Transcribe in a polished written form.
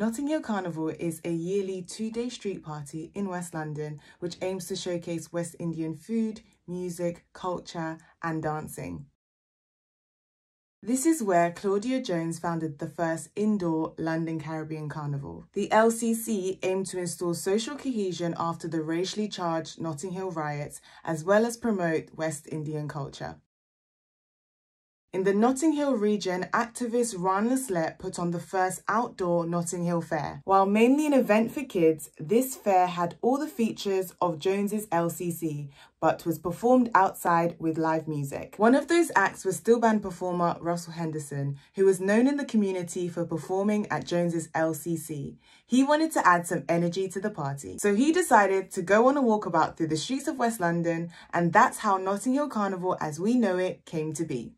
Notting Hill Carnival is a yearly two-day street party in West London which aims to showcase West Indian food, music, culture and dancing. This is where Claudia Jones founded the first indoor London Caribbean Carnival. The LCC aimed to install social cohesion after the racially charged Notting Hill riots, as well as promote West Indian culture. In the Notting Hill region, activist Ron Leslet put on the first outdoor Notting Hill fair. While mainly an event for kids, this fair had all the features of Jones's LCC, but was performed outside with live music. One of those acts was steel band performer Russell Henderson, who was known in the community for performing at Jones's LCC. He wanted to add some energy to the party, so he decided to go on a walkabout through the streets of West London, and that's how Notting Hill Carnival as we know it came to be.